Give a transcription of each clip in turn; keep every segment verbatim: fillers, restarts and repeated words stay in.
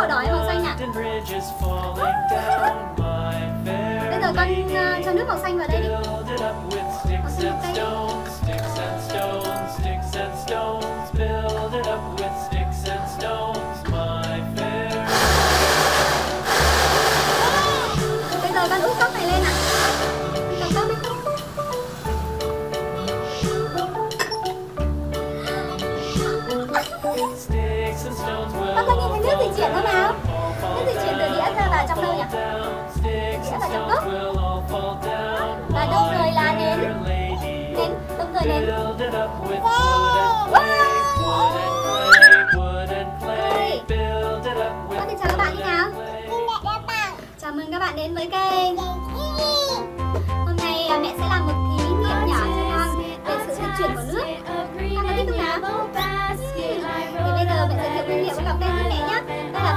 màu đỏ hay màu xanh ạ? Bây giờ con uh, cho nước màu xanh vào đây đi. Màu xanh cây. Bây giờ con úp cốc này lên ạ. Úp cốc đi. Con có nhìn thấy nước dịch chuyển không nào? Nước dịch chuyển từ đĩa ra vào trong đâu nhỉ? Đĩa vào trong cốc. Và đồng thời là nến. Nến, đồng thời nến. Wow! Hey. Con thì chào các bạn đi nào. Chào mừng các bạn đến với kênh. Hôm nay mẹ sẽ làm một thí nghiệm nhỏ cho con về sự dịch chuyển của nước. Con có thích không nào? Thì bây giờ mẹ giới thiệu nguyên liệu với cặp tên với mẹ nhé. Đây là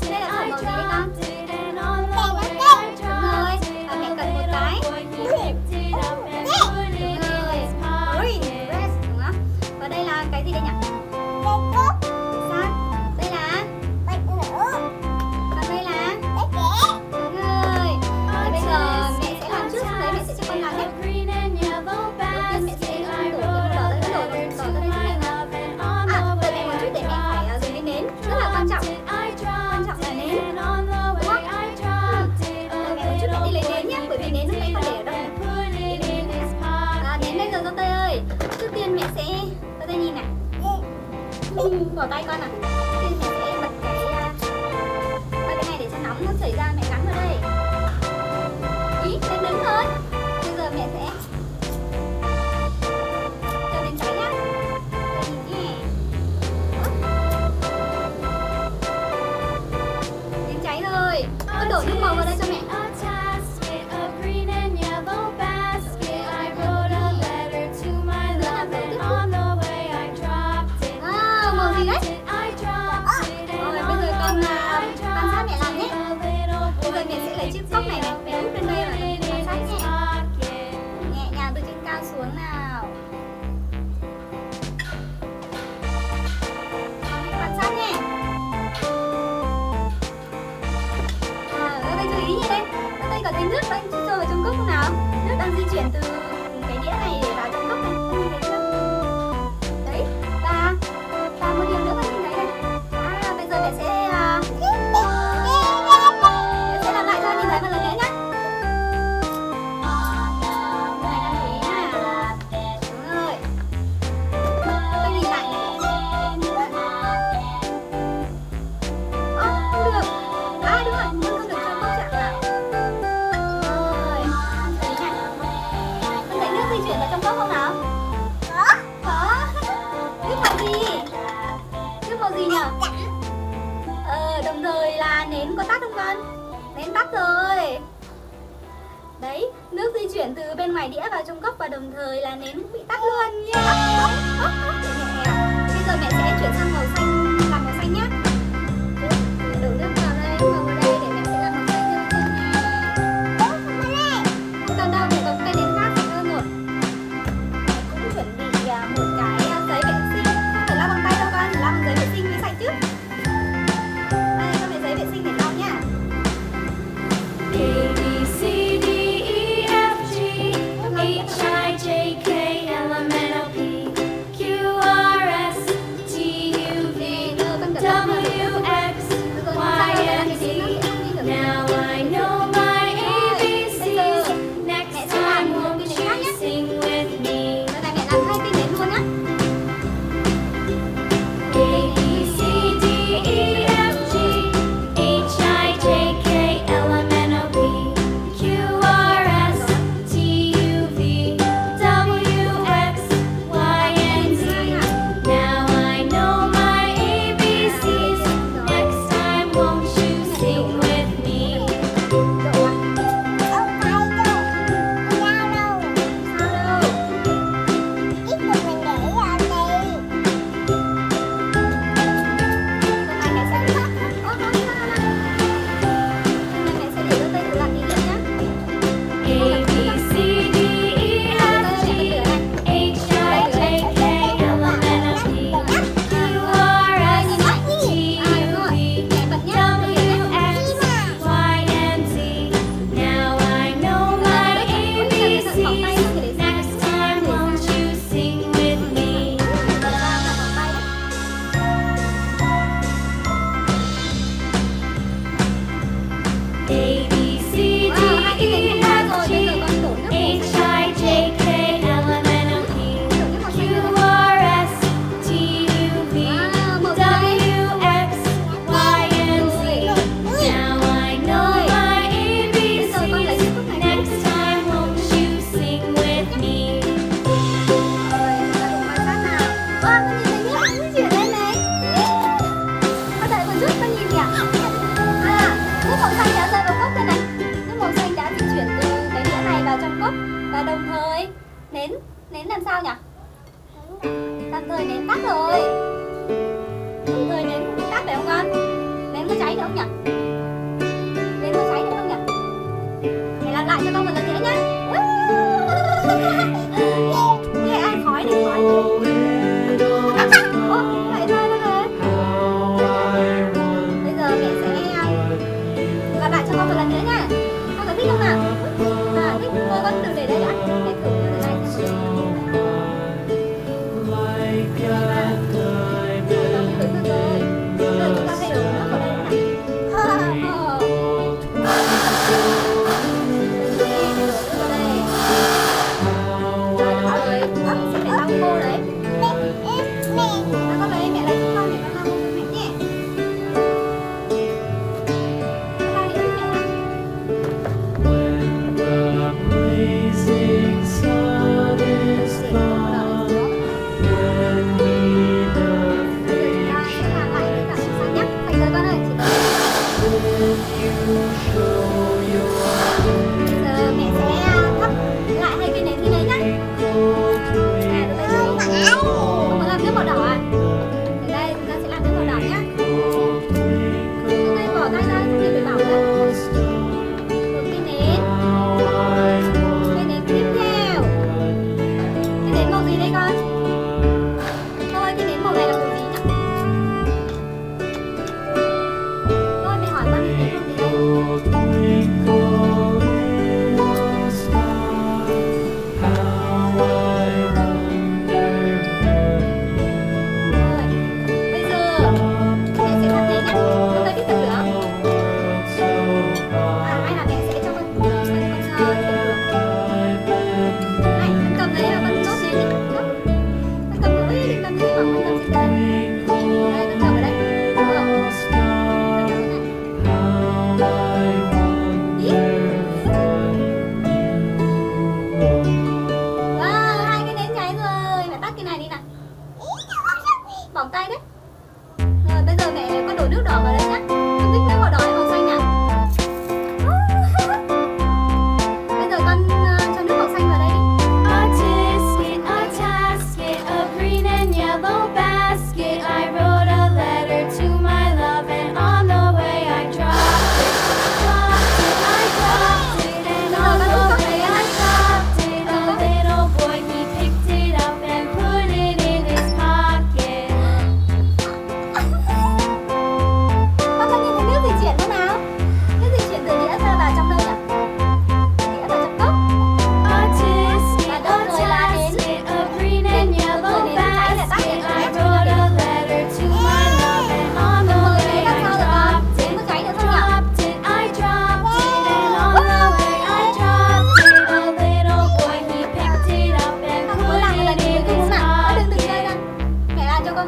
Đây là phẩm màu gì đây con? Đúng rồi. Và mẹ cần một cái. Đúng rồi. Green. Đúng không? Và đây là cái gì đây nhỉ? Xác. Đây là. Và đây là. Đúng rồi. Thì bây giờ mẹ sẽ làm trước đấy, mẹ sẽ cho con làm hết. Bỏ tay con ạ. Thì mẹ sẽ bật cái bật cái này để cho nóng, nó chảy ra mẹ cắn vào đây. Ý, lên đứng thôi. Bây giờ mẹ sẽ cho đến cháy nhá. Đến cháy rồi. Con đổ nước màu vào đây cho mẹ. Chuyển từ cái đĩa này để vào trong cốc này, con nhìn thấy chưa? Đấy, và và một điều nữa con nhìn thấy đây. À, bây giờ mẹ sẽ mẹ sẽ làm lại cho nhìn thấy một lần nữa nhá. Này con thấy nè, đúng rồi. Con nhìn lại này. À, không được. À, đúng rồi, nhưng không được cho cốc chạm vào. Chuyển vào trong cốc không nào? Có. Có. Nước màu gì? Nước màu gì nhỉ? Ờ, đồng thời là nến có tắt không con? Nến tắt rồi. Đấy, nước di chuyển từ bên ngoài đĩa vào trong cốc và đồng thời là nến cũng bị tắt luôn. Yeah. Bây giờ mẹ sẽ chuyển sang màu xanh, làm màu xanh nhé. Đổ nước vào đây, màu vào đây để mẹ sẽ làm màu xanh nhé. Còn đâu để có cái nến khác. H I J K L M N O P Q R rồi. Mọi người đến cũng tắt phải không con? Bé có cháy được không nhỉ? Bé có cháy được không nhỉ? Mày làm lại cho con một lần nữa nhá. Nghe ai khói này khói. Ủa, vậy thôi thôi. Bây giờ mẹ sẽ làm lại cho con một lần nữa nha. Con có thích không nào? À, thích thôi con từ để đây đã. Mẹ thử từ để đây con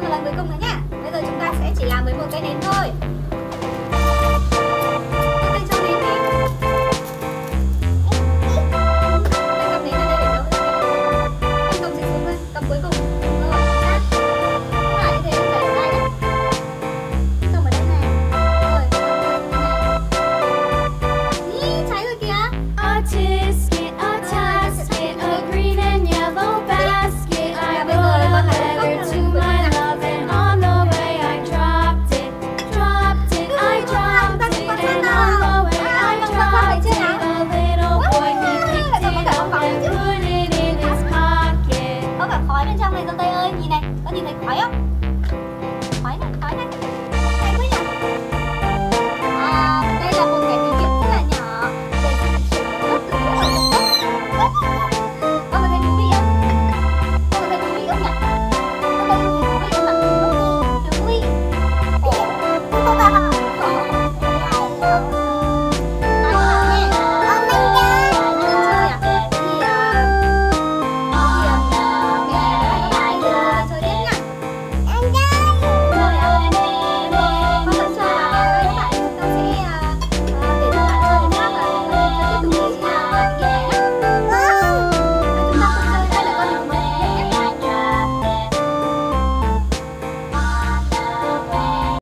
một lần cuối cùng nữa nhá. Bây giờ chúng ta sẽ chỉ làm với một cái nến thôi.